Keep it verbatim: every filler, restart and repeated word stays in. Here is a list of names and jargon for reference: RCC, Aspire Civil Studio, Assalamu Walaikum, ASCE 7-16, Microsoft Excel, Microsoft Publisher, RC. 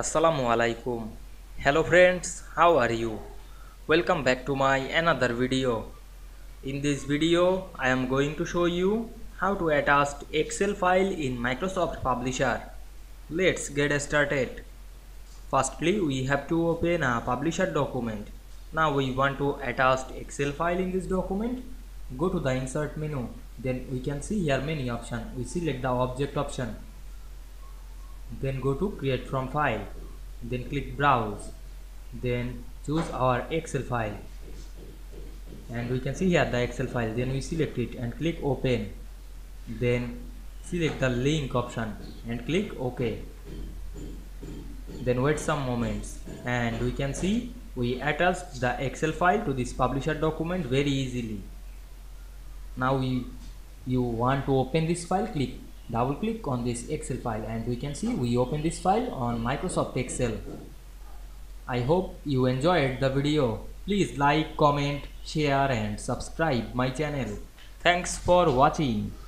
Assalamu alaikum. Hello friends, how are you? Welcome back to my another video. In this video, I am going to show you how to attach Excel file in Microsoft Publisher. Let's get started. Firstly, we have to open a Publisher document. Now we want to attach Excel file in this document. Go to the Insert menu. Then we can see here many options. We select the Object option. Then go to Create from File, then click Browse, then choose our Excel file, and we can see here the Excel file. Then we select it and click Open, then select the link option and click OK. Then wait some moments, and we can see we attached the Excel file to this Publisher document very easily. Now we you want to open this file, click double click on this Excel file, and we can see we open this file on Microsoft Excel. I hope you enjoyed the video. Please like, comment, share and subscribe my channel. Thanks for watching.